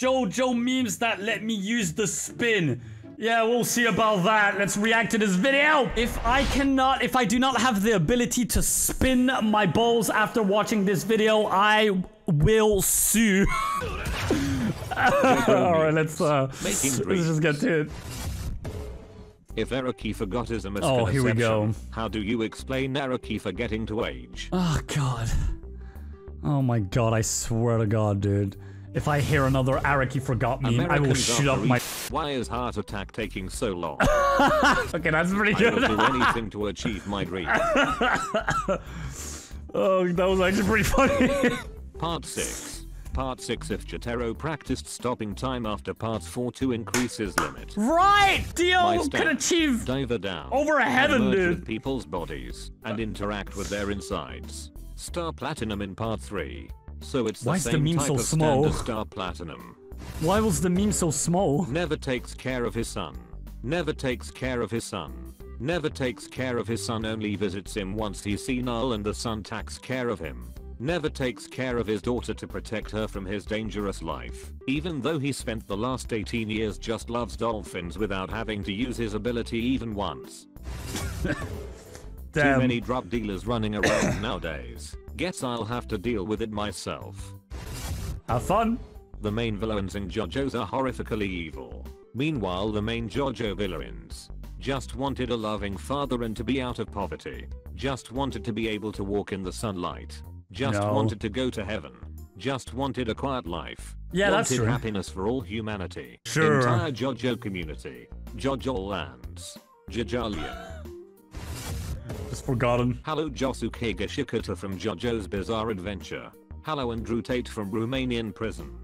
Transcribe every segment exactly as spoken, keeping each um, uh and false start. JoJo memes that let me use the spin. Yeah, we'll see about that. Let's react to this video. If I cannot, if I do not have the ability to spin my balls after watching this video, I will sue. All right, let's, uh, let's just get to it. If Araki forgot his a misconception, oh, here we go. How do you explain Araki forgetting to age? Oh, God. Oh, my God. I swear to God, dude. If I hear another Araki forgot me, Americans I will shoot up my- Why is heart attack taking so long? Okay, that's pretty good. I will do anything to achieve my dream. Oh, that was actually pretty funny. Part six. Part six. If Jotaro practiced stopping time after part four to increase his limit. Right! Dio can achieve dive down, over a heaven, dude. With people's bodies and interact with their insides. Star Platinum in part three. So it's the Why same is the meme type so of small? Star Platinum. Why was the meme so small? Never takes care of his son. Never takes care of his son. Never takes care of his son, only visits him once he's senile and the son takes care of him. Never takes care of his daughter to protect her from his dangerous life. Even though he spent the last eighteen years just loves dolphins without having to use his ability even once. Damn. Too many drug dealers running around nowadays. Guess I'll have to deal with it myself. Have fun. The main villains in JoJo's are horrifically evil. Meanwhile, the main JoJo villains just wanted a loving father and to be out of poverty. Just wanted to be able to walk in the sunlight. Just no. wanted to go to heaven. Just wanted a quiet life. Yeah, wanted that's true. happiness for all humanity. Sure. Entire JoJo community. JoJo lands. Jojolian. Just forgotten. Hello, Josuke Higashikata from JoJo's Bizarre Adventure. Hello, Andrew Tate from Romanian prison.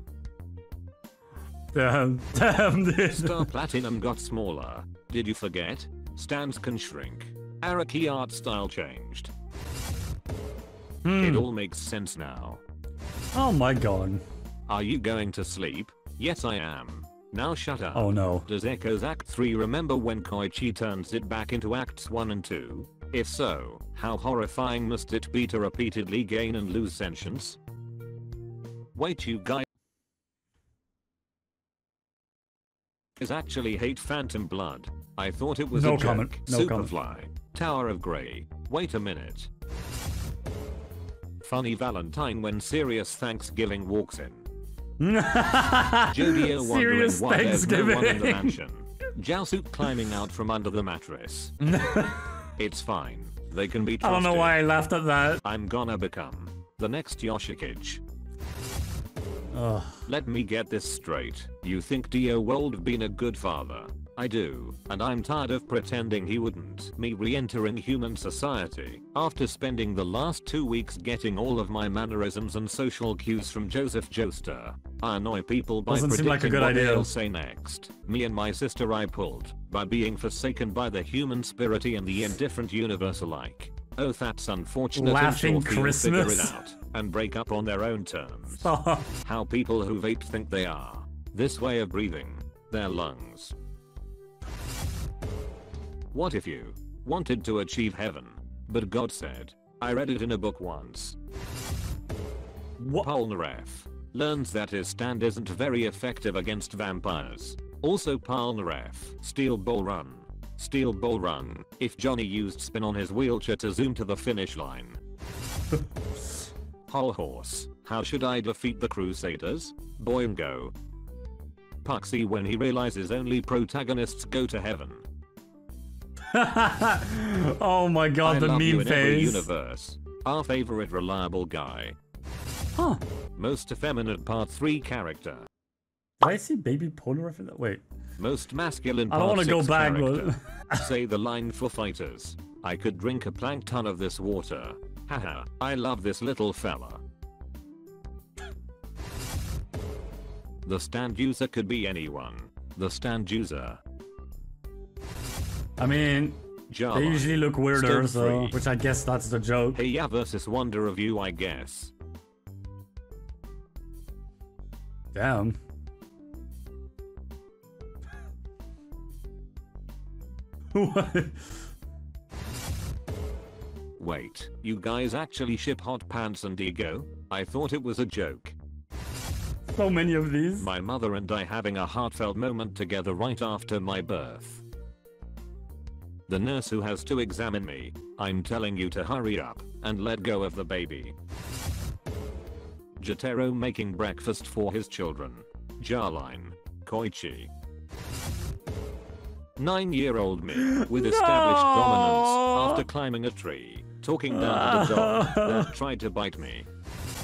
Damn, damn this. Star Platinum got smaller. Did you forget? Stands can shrink. Araki art style changed. Hmm. It all makes sense now. Oh my God. Are you going to sleep? Yes, I am. Now shut up. Oh no. Does Echo's Act three remember when Koichi turns it back into Acts one and two? If so, how horrifying must it be to repeatedly gain and lose sentience? Wait, you guys actually hate Phantom Blood. I thought it was no a comment. joke. No Superfly. Comment. Tower of Grey. Wait a minute. Funny Valentine when Serious Thanksgiving walks in. Jodeo wondering why there's no one in the mansion. Jousuk climbing out from under the mattress. It's fine. They can be trusted. I don't know why I laughed at that. I'm gonna become the next Yoshikage. Ugh. Let me get this straight. You think Dio would have been a good father? I do, and I'm tired of pretending he wouldn't. Me re-entering human society after spending the last two weeks getting all of my mannerisms and social cues from Joseph Joestar. I annoy people by Doesn't predicting like a good what idea. They'll say next. Me and my sister I pulled by being forsaken by the human spirit and the indifferent universe alike. Oh, that's unfortunate. Laughing Christmas. Figure it out and break up on their own terms. How people who vape think they are. This way of breathing. Their lungs. What if you wanted to achieve heaven, but God said? I read it in a book once. Polnareff learns that his stand isn't very effective against vampires. Also Polnareff, Steel Ball Run. Steel Ball Run, if Johnny used spin on his wheelchair to zoom to the finish line. Whole horse, how should I defeat the Crusaders? Boingo. Puxie when he realizes only protagonists go to heaven. Oh my God, I the meme phase. Universe. Our favorite reliable guy. Huh. Most effeminate part three character. Why is he baby Polnareff in that? Wait. Most masculine part I don't want to go back, but... Say the line for fighters. I could drink a plankton of this water. Haha, I love this little fella. The stand user could be anyone. The stand user. I mean, Java. They usually look weirder, so, which I guess that's the joke. Hey, yeah, versus Wonder of You, I guess. Damn. What? Wait, you guys actually ship hot pants and ego? I thought it was a joke. so many of these. My mother and I having a heartfelt moment together right after my birth. The nurse who has to examine me, I'm telling you to hurry up and let go of the baby. Jotaro making breakfast for his children. Jarline. Koichi. nine year old me with established no! dominance after climbing a tree, talking down to the dog that tried to bite me.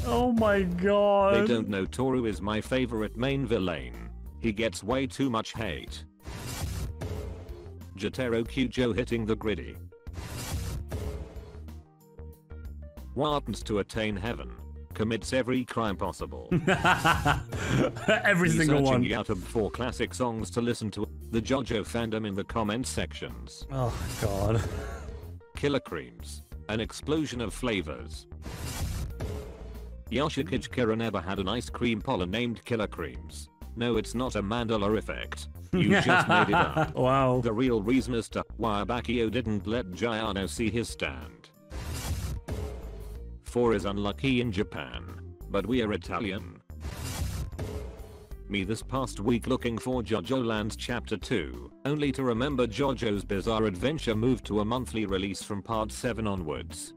Oh my god. They don't know Toru is my favorite main villain. He gets way too much hate. Jotaro Kujo hitting the gritty. Wants to attain heaven. Commits every crime possible. Every single one. Searching for classic songs to listen to the JoJo fandom in the comment sections. Oh god. Killer Creams. An explosion of flavors. Yoshikage Kira never had an ice cream parlor named Killer Creams. No, it's not a Mandela effect. You just made it up. Wow. The real reason as to why Bakio didn't let Giorno see his stand. four is unlucky in Japan, but we are Italian. Me this past week looking for JoJo Land's Chapter two, only to remember JoJo's Bizarre Adventure moved to a monthly release from Part seven onwards.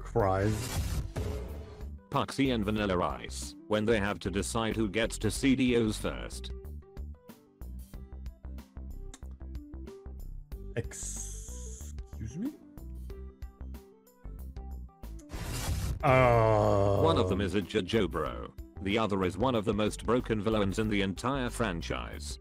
Cries. Puxie and Vanilla Ice, when they have to decide who gets to see Dio's first. Excuse me? Oh. One of them is a JoJo bro. The other is one of the most broken villains in the entire franchise.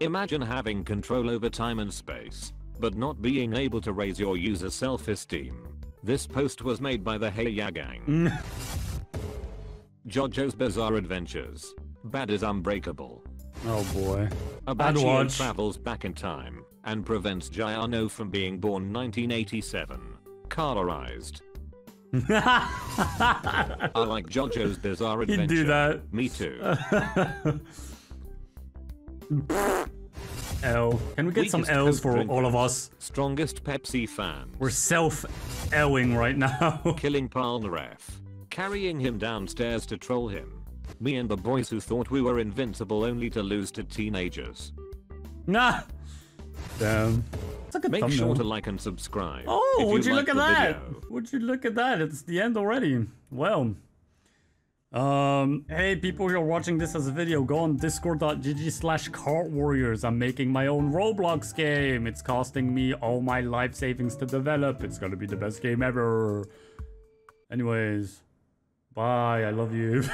Imagine having control over time and space, but not being able to raise your user self-esteem. This post was made by the Heiya Gang. JoJo's Bizarre Adventures. Bad is unbreakable. Oh boy. Abachio travels back in time and prevents Giorno from being born nineteen eighty-seven. Colorized. I like JoJo's Bizarre Adventure. You do that. Me too. L. Can we get Weakest some L's for drinker. All of us? Strongest Pepsi fan. We're self-L-ing right now. Killing Polnareff. Carrying him downstairs to troll him. Me and the boys who thought we were invincible only to lose to teenagers. Nah. Damn. That's a good Make thumbnail. sure to like and subscribe. Oh, would you, you like look at that? Video. Would you look at that? It's the end already. Well. Um, hey people who are watching this as a video, go on discord dot g g slash cart warriors. I'm making my own Roblox game. It's costing me all my life savings to develop. It's gonna be the best game ever. Anyways, bye, I love you.